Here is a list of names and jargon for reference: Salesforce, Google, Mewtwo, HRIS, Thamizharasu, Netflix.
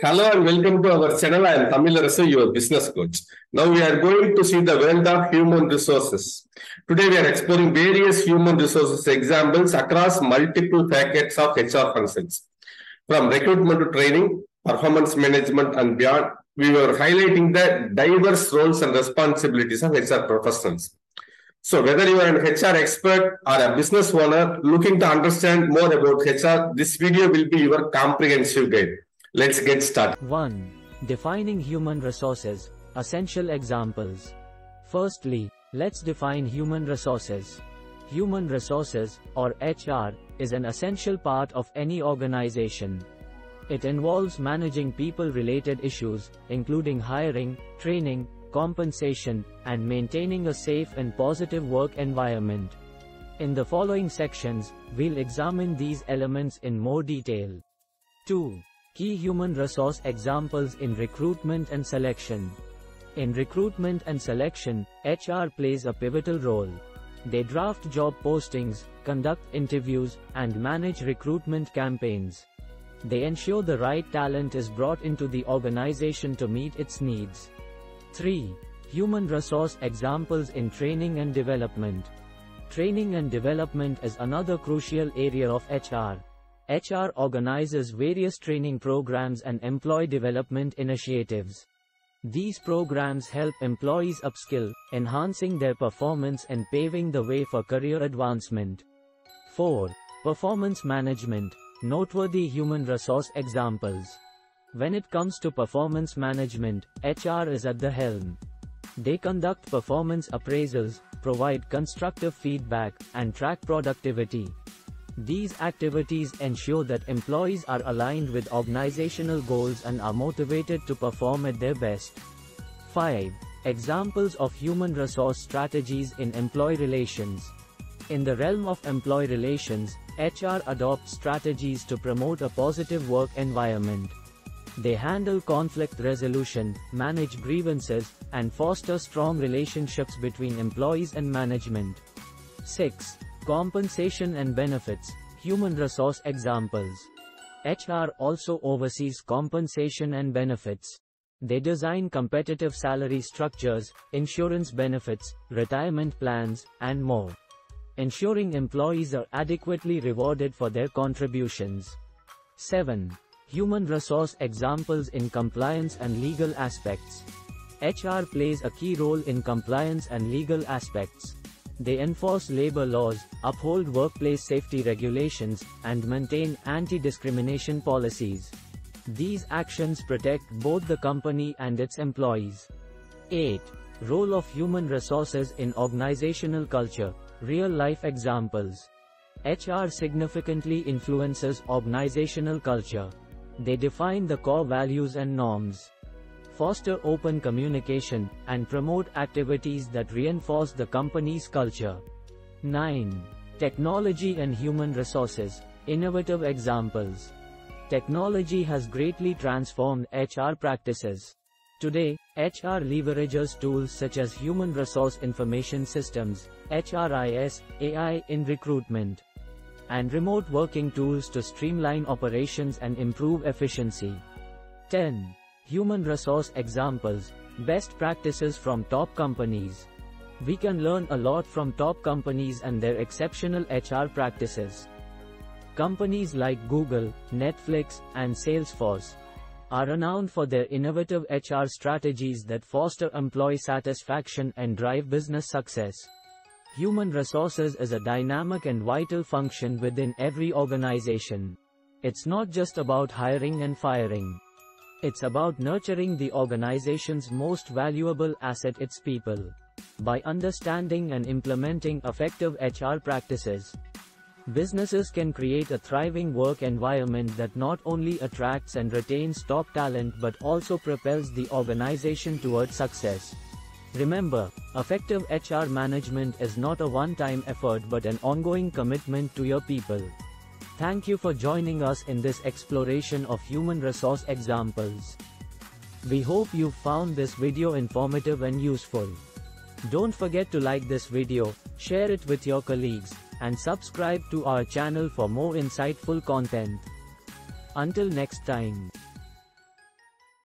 Hello and welcome to our channel. I am Thamizharasu, your business coach. Now we are going to see the world of human resources. Today we are exploring various human resources examples across multiple facets of HR functions. From recruitment to training, performance management and beyond, we were highlighting the diverse roles and responsibilities of HR professionals. So whether you are an HR expert or a business owner looking to understand more about HR, this video will be your comprehensive guide. Let's get started. 1. Defining human resources, essential examples. Firstly, let's define human resources. Human resources, or HR, is an essential part of any organization. It involves managing people-related issues, including hiring, training, compensation, and maintaining a safe and positive work environment. In the following sections, we'll examine these elements in more detail. 2. Key human resource examples in recruitment and selection. In recruitment and selection, HR plays a pivotal role. They draft job postings, conduct interviews, and manage recruitment campaigns. They ensure the right talent is brought into the organization to meet its needs. 3. Human resource examples in training and development. Training and development is another crucial area of HR. HR organizes various training programs and employee development initiatives. These programs help employees upskill, enhancing their performance and paving the way for career advancement. 4. Performance management, noteworthy human resource examples. When it comes to performance management, HR is at the helm. They conduct performance appraisals, provide constructive feedback, and track productivity. These activities ensure that employees are aligned with organizational goals and are motivated to perform at their best. 5. Examples of human resource strategies in employee relations. In the realm of employee relations, HR adopts strategies to promote a positive work environment. They handle conflict resolution, manage grievances, and foster strong relationships between employees and management. 6. Compensation and benefits, human resource examples. HR also oversees compensation and benefits. They design competitive salary structures, insurance benefits, retirement plans, and more, ensuring employees are adequately rewarded for their contributions. 7. Human resource examples in compliance and legal aspects. HR plays a key role in compliance and legal aspects. They enforce labor laws, uphold workplace safety regulations, and maintain anti-discrimination policies. These actions protect both the company and its employees. 8. Role of human resources in organizational culture, real-life examples. HR significantly influences organizational culture. They define the core values and norms, foster open communication, and promote activities that reinforce the company's culture. 9. Technology and human resources, innovative examples. Technology has greatly transformed HR practices. Today, HR leverages tools such as human resource information systems, HRIS, AI in recruitment, and remote working tools to streamline operations and improve efficiency. 10. Human resource examples, best practices from top companies. We can learn a lot from top companies and their exceptional HR practices. Companies like Google, Netflix, and Salesforce are renowned for their innovative HR strategies that foster employee satisfaction and drive business success. Human resources is a dynamic and vital function within every organization. It's not just about hiring and firing. It's about nurturing the organization's most valuable asset, its people, by understanding and implementing effective HR practices. Businesses can create a thriving work environment that not only attracts and retains top talent but also propels the organization toward success. Remember, effective HR management is not a one-time effort but an ongoing commitment to your people. Thank you for joining us in this exploration of human resource examples. We hope you found this video informative and useful. Don't forget to like this video, share it with your colleagues, and subscribe to our channel for more insightful content. Until next time.